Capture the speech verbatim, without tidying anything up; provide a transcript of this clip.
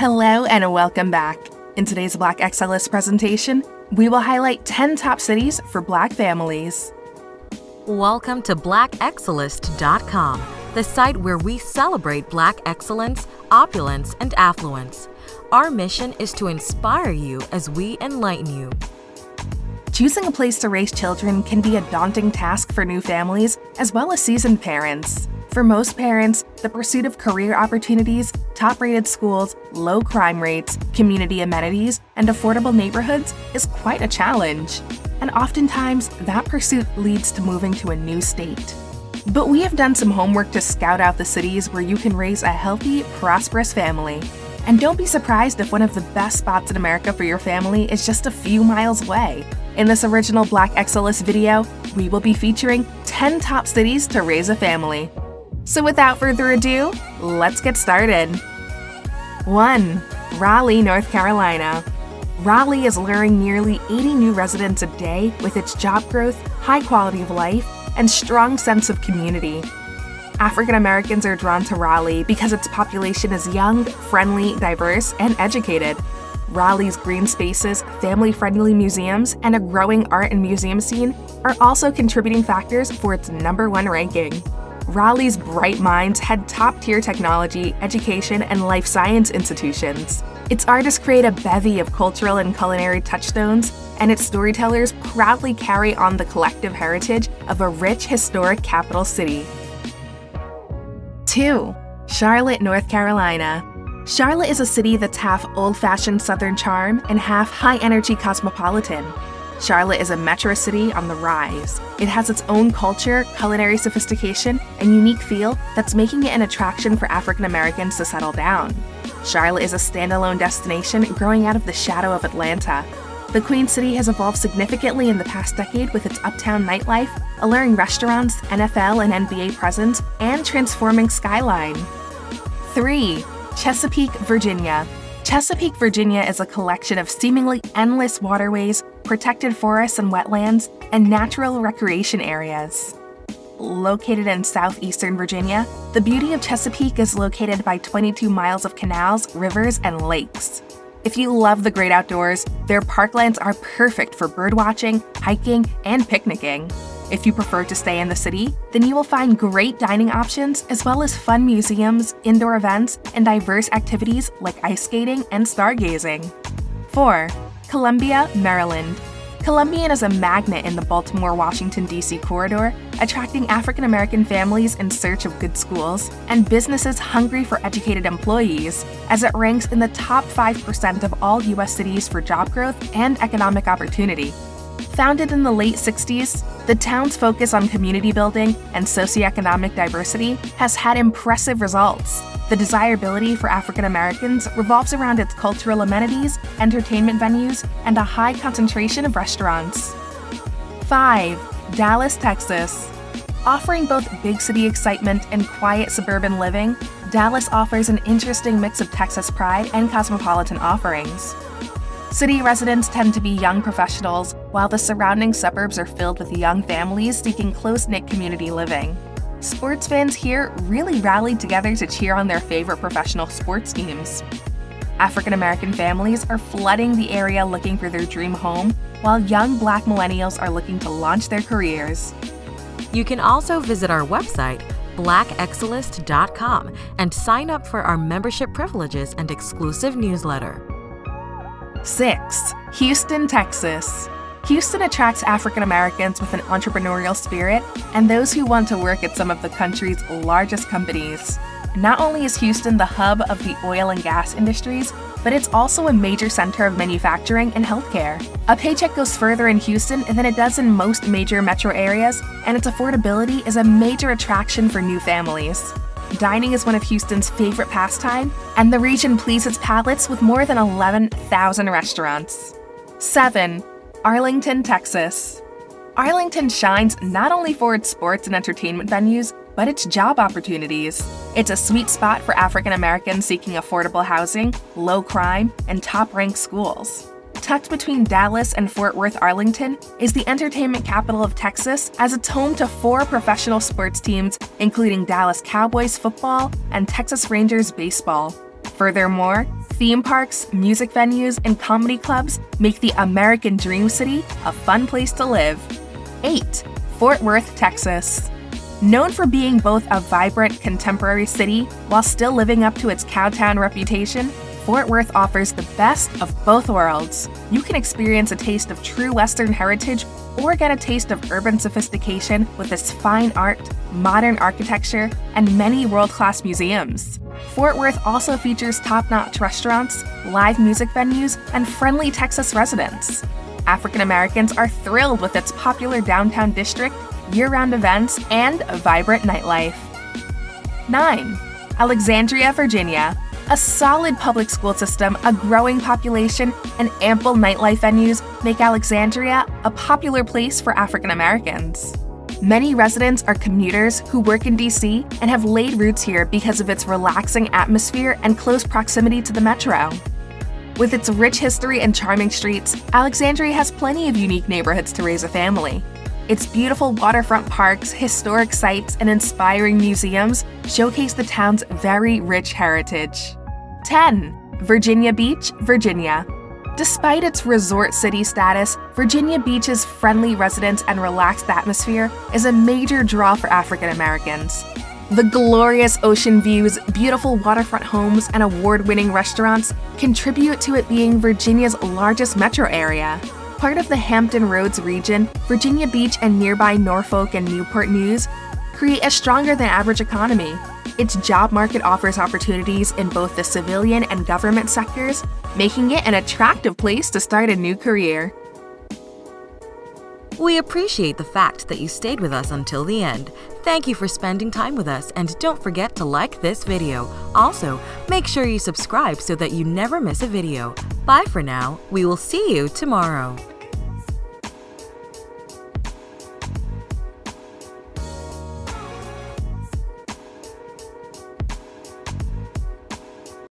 Hello and welcome back. In today's Black Excellist presentation, we will highlight ten top cities for Black families. Welcome to Black Excellist dot com, the site where we celebrate Black excellence, opulence, and affluence. Our mission is to inspire you as we enlighten you. Choosing a place to raise children can be a daunting task for new families as well as seasoned parents. For most parents, the pursuit of career opportunities, top-rated schools, low crime rates, community amenities, and affordable neighborhoods is quite a challenge. And oftentimes, that pursuit leads to moving to a new state. But we have done some homework to scout out the cities where you can raise a healthy, prosperous family. And don't be surprised if one of the best spots in America for your family is just a few miles away. In this original Black Excellence video, we will be featuring ten top cities to raise a family. So without further ado, let's get started. one. Raleigh, North Carolina. Raleigh is luring nearly eighty new residents a day with its job growth, high quality of life, and strong sense of community. African Americans are drawn to Raleigh because its population is young, friendly, diverse, and educated. Raleigh's green spaces, family-friendly museums, and a growing art and museum scene are also contributing factors for its number one ranking. Raleigh's bright minds head top-tier technology, education, and life science institutions. Its artists create a bevy of cultural and culinary touchstones, and its storytellers proudly carry on the collective heritage of a rich historic capital city. two. Charlotte, North Carolina. Charlotte is a city that's half old-fashioned Southern charm and half high-energy cosmopolitan. Charlotte is a metro city on the rise. It has its own culture, culinary sophistication, and unique feel that's making it an attraction for African Americans to settle down. Charlotte is a standalone destination growing out of the shadow of Atlanta. The Queen City has evolved significantly in the past decade with its uptown nightlife, alluring restaurants, N F L and N B A presence, and transforming skyline. three. Chesapeake, Virginia. Chesapeake, Virginia is a collection of seemingly endless waterways, protected forests and wetlands, and natural recreation areas. Located in southeastern Virginia, the beauty of Chesapeake is located by twenty-two miles of canals, rivers, and lakes. If you love the great outdoors, their parklands are perfect for birdwatching, hiking, and picnicking. If you prefer to stay in the city, then you will find great dining options as well as fun museums, indoor events, and diverse activities like ice skating and stargazing. four. Columbia, Maryland. Columbian is a magnet in the Baltimore-Washington, D C corridor, attracting African-American families in search of good schools and businesses hungry for educated employees, as it ranks in the top five percent of all U S cities for job growth and economic opportunity. Founded in the late sixties, the town's focus on community building and socioeconomic diversity has had impressive results. The desirability for African Americans revolves around its cultural amenities, entertainment venues, and a high concentration of restaurants. five. Dallas, Texas. Offering both big city excitement and quiet suburban living, Dallas offers an interesting mix of Texas pride and cosmopolitan offerings. City residents tend to be young professionals, while the surrounding suburbs are filled with young families seeking close-knit community living. Sports fans here really rallied together to cheer on their favorite professional sports teams. African American families are flooding the area looking for their dream home, while young Black millennials are looking to launch their careers. You can also visit our website, Black Excellist dot com, and sign up for our membership privileges and exclusive newsletter. six. Houston, Texas. Houston attracts African Americans with an entrepreneurial spirit and those who want to work at some of the country's largest companies. Not only is Houston the hub of the oil and gas industries, but it's also a major center of manufacturing and healthcare. A paycheck goes further in Houston than it does in most major metro areas, and its affordability is a major attraction for new families. Dining is one of Houston's favorite pastimes, and the region pleases palates with more than eleven thousand restaurants. seven. Arlington, Texas. Arlington shines not only for its sports and entertainment venues, but its job opportunities. It's a sweet spot for African Americans seeking affordable housing, low crime, and top-ranked schools. Tucked between Dallas and Fort Worth, Arlington is the entertainment capital of Texas, as it's home to four professional sports teams, including Dallas Cowboys football and Texas Rangers baseball. Furthermore, Theme parks, music venues, and comedy clubs make the American Dream City a fun place to live. eight. Fort Worth, Texas. Known for being both a vibrant, contemporary city while still living up to its cowtown reputation, Fort Worth offers the best of both worlds. You can experience a taste of true Western heritage or get a taste of urban sophistication with its fine art, modern architecture, and many world-class museums. Fort Worth also features top-notch restaurants, live music venues, and friendly Texas residents. African Americans are thrilled with its popular downtown district, year-round events, and a vibrant nightlife. nine. Alexandria, Virginia. A solid public school system, a growing population, and ample nightlife venues make Alexandria a popular place for African Americans. Many residents are commuters who work in D C and have laid roots here because of its relaxing atmosphere and close proximity to the metro. With its rich history and charming streets, Alexandria has plenty of unique neighborhoods to raise a family. Its beautiful waterfront parks, historic sites, and inspiring museums showcase the town's very rich heritage. ten. Virginia Beach, Virginia. Despite its resort city status, Virginia Beach's friendly residents and relaxed atmosphere is a major draw for African Americans. The glorious ocean views, beautiful waterfront homes, and award-winning restaurants contribute to it being Virginia's largest metro area. Part of the Hampton Roads region, Virginia Beach and nearby Norfolk and Newport News create a stronger-than-average economy. Its job market offers opportunities in both the civilian and government sectors, making it an attractive place to start a new career. We appreciate the fact that you stayed with us until the end. Thank you for spending time with us, and don't forget to like this video. Also, make sure you subscribe so that you never miss a video. Bye for now. We will see you tomorrow.